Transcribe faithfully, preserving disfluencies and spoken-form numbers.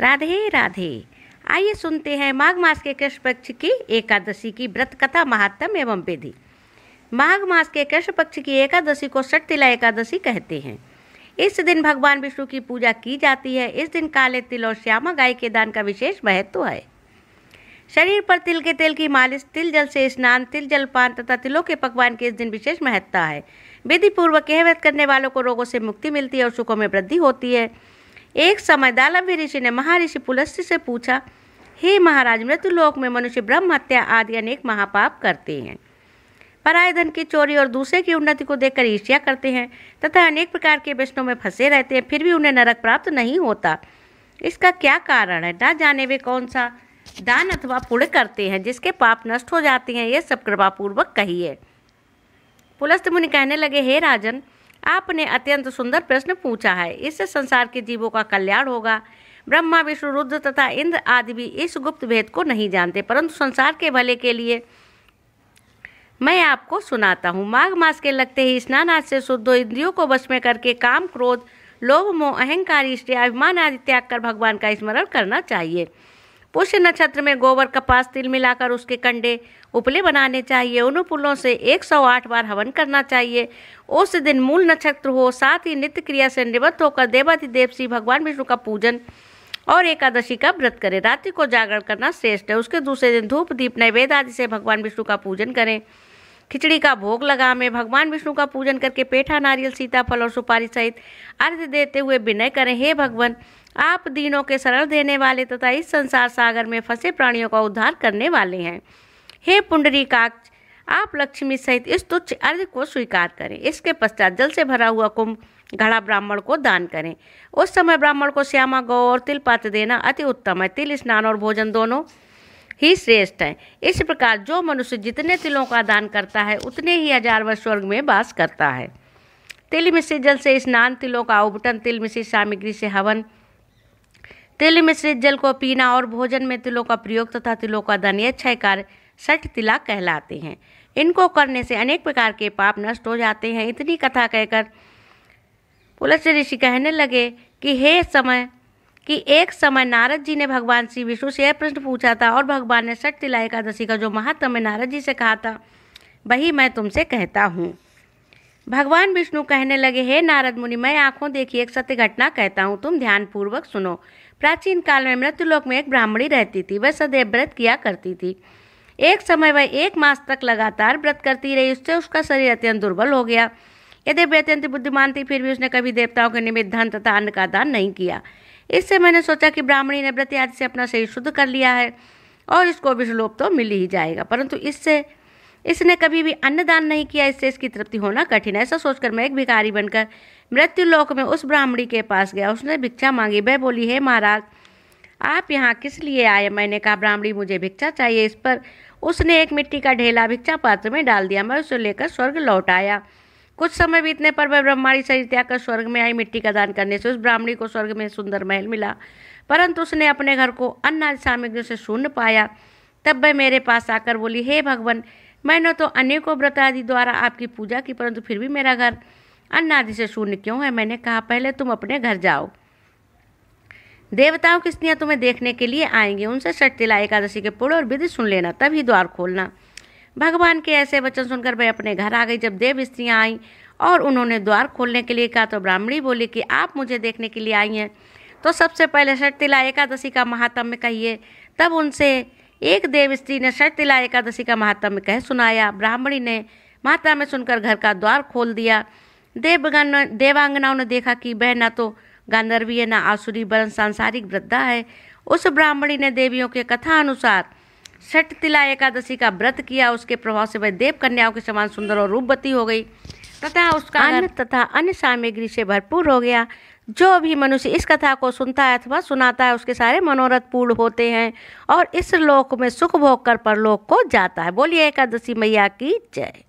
राधे राधे। आइए सुनते हैं माघ मास के कृष्ण पक्ष की एकादशी की व्रत कथा, महात्म्य एवं विधि। माघ मास के कृष्ण पक्ष की एकादशी को षटतिला एकादशी कहते हैं। इस दिन भगवान विष्णु की पूजा की जाती है। इस दिन काले तिल और श्यामा गाय के दान का विशेष महत्व है। शरीर पर तिल के तेल की मालिश, तिल जल से स्नान, तिल जलपान तथा तिलों के पकवान के इस दिन विशेष महत्ता है। विधि पूर्वक यह व्रत करने वालों को रोगों से मुक्ति मिलती है और सुखों में वृद्धि होती है। एक समय दालव्य ऋषि ने महर्षि पुलस्त्य से पूछा, हे महाराज, मृत्यु लोक में मनुष्य ब्रह्म हत्या आदि अनेक महापाप करते हैं, पराय धन की चोरी और दूसरे की उन्नति को देखकर ईर्ष्या करते हैं तथा अनेक प्रकार के व्यसनों में फंसे रहते हैं, फिर भी उन्हें नरक प्राप्त नहीं होता। इसका क्या कारण है? ना जाने वे कौन सा दान अथवा पुण्य करते हैं जिसके पाप नष्ट हो जाते हैं, यह सब कृपापूर्वक कहिए। पुलस्त्य मुनि कहने लगे, हे राजन, आपने अत्यंत सुंदर प्रश्न पूछा है। इससे संसार के जीवों का कल्याण होगा। ब्रह्मा, विष्णु, रुद्र तथा इंद्र आदि भी इस गुप्त भेद को नहीं जानते, परंतु संसार के भले के लिए मैं आपको सुनाता हूँ। माघ मास के लगते ही स्नान आदि से शुद्ध इंद्रियों को वश में करके काम, क्रोध, लोभ, मोह, अहंकार, ईर्ष्या, अभिमान आदि त्याग कर भगवान का स्मरण करना चाहिए। पुष्य नक्षत्र में गोबर, कपास, तिल मिलाकर उसके कंडे, उपले बनाने चाहिए। उन उपलों से एक सौ आठ बार हवन करना चाहिए। उस दिन मूल नक्षत्र हो। साथ ही नित्य क्रिया से निवृत्त होकर देवाधिदेव श्री भगवान विष्णु का पूजन और एकादशी का व्रत करें। रात्रि को जागरण करना श्रेष्ठ है। उसके दूसरे दिन धूप, दीप, नैवेद्य आदि से भगवान विष्णु का पूजन करें। खिचड़ी का भोग लगामें भगवान विष्णु का पूजन करके पेठा, नारियल, सीताफल और सुपारी सहित अर्घ्य देते हुए विनय करें, हे भगवान, आप दीनों के शरण देने वाले तथा इस संसार सागर में फंसे प्राणियों का उद्धार करने वाले हैं। हे पुंडरीकाक्ष, आप लक्ष्मी सहित इस तुच्छ अर्घ्य को स्वीकार करें। इसके पश्चात जल से भरा हुआ कुंभ घड़ा ब्राह्मण को दान करें। उस समय ब्राह्मण को श्यामा गौ और तिल पात्र देना अति उत्तम है। तिल स्नान और भोजन दोनों ही श्रेष्ठ है। इस प्रकार जो मनुष्य जितने तिलों का दान करता है उतने ही हजार वर्ष स्वर्ग में वास करता है। तिल मिश्रित जल से स्नान, तिलों का उबटन, तिल मिश्रित सामग्री से हवन, तिल मिश्रित जल को पीना और भोजन में तिलों का प्रयोग तथा तिलों का दान, ये छह कार्य षटतिला कहलाते हैं। इनको करने से अनेक प्रकार के पाप नष्ट हो जाते हैं। इतनी कथा कहकर पुलस्त्य ऋषि कहने लगे कि हे समय कि एक समय नारद जी ने भगवान श्री विष्णु से यह प्रश्न पूछा था और भगवान ने षटतिला एकादशी का जो महात्म्य नारद जी से कहा था वही मैं तुमसे कहता हूँ। भगवान विष्णु कहने लगे, हे नारद मुनि, मैं आंखों देखी एक सत्य घटना कहता हूँ, तुम ध्यानपूर्वक सुनो। प्राचीन काल में मृत्युलोक में एक ब्राह्मणी रहती थी। वह सदैव व्रत किया करती थी। एक समय वह एक मास तक लगातार व्रत करती रही। उससे उसका शरीर अत्यंत दुर्बल हो गया। यदि वह अत्यंत बुद्धिमान थी, फिर भी उसने कभी देवताओं के निमित्त धन तथा अन्न का दान नहीं किया। इससे मैंने सोचा कि ब्राह्मणी ने व्रत आदि से अपना शरीर शुद्ध कर लिया है और इसको विषलोभ तो मिल ही जाएगा, परंतु इससे इसने कभी भी अन्नदान नहीं किया, इससे इसकी तृप्ति होना कठिन है। ऐसा सोचकर मैं एक भिखारी बनकर मृत्युलोक में उस ब्राह्मणी के पास गया। उसने भिक्षा मांगी। वह बोली, हे महाराज, आप यहाँ किस लिए आए? मैंने कहा, ब्राह्मणी, मुझे भिक्षा चाहिए। इस पर उसने एक मिट्टी का ढेला भिक्षा पात्र में डाल दिया। मैं उसे लेकर स्वर्ग लौट आया। कुछ समय बीतने पर वह ब्रह्माणी शरीर त्याग कर स्वर्ग में आई। मिट्टी का दान करने से उस ब्राह्मणी को स्वर्ग में सुंदर महल मिला, परंतु उसने अपने घर को अन्न सामग्रियों से शून्य पाया। तब वह मेरे पास आकर बोली, हे भगवान, मैंने तो अनेकों व्रत आदि द्वारा आपकी पूजा की, परंतु फिर भी मेरा घर अन्न आदि से शून्य क्यों है? मैंने कहा, पहले तुम अपने घर जाओ। देवताओं की स्त्रियाँ तुम्हें देखने के लिए आएंगी। उनसे षटतिला एकादशी के पुण्य और विधि सुन लेना, तभी द्वार खोलना। भगवान के ऐसे वचन सुनकर वह अपने घर आ गई। जब देव स्त्रियाँ आईं और उन्होंने द्वार खोलने के लिए कहा तो ब्राह्मणी बोली कि आप मुझे देखने के लिए आई हैं, तो सबसे पहले षटतिला एकादशी का महात्म्य कहिए। तब उनसे एक देव स्त्री ने षटतिला एकादशी का महात्म्य कह सुनाया। ब्राह्मणी ने महात्म्य सुनकर घर का द्वार खोल दिया। देवगण देवांगनाओं ने देखा कि वह न तो गांधर्वी है, न आसुरी, वरन सांसारिक वृद्धा है। उस ब्राह्मणी ने देवियों के कथा अनुसार षटतिला एकादशी का व्रत किया। उसके प्रभाव से वह देव कन्याओं के समान सुंदर और रूपवती हो गई तथा उसका अन्न तथा अन्य सामग्री से भरपूर हो गया। जो भी मनुष्य इस कथा को सुनता है अथवा सुनाता है उसके सारे मनोरथ पूर्ण होते हैं और इस लोक में सुख भोग कर परलोक को जाता है। बोलिए एकादशी मैया की जय।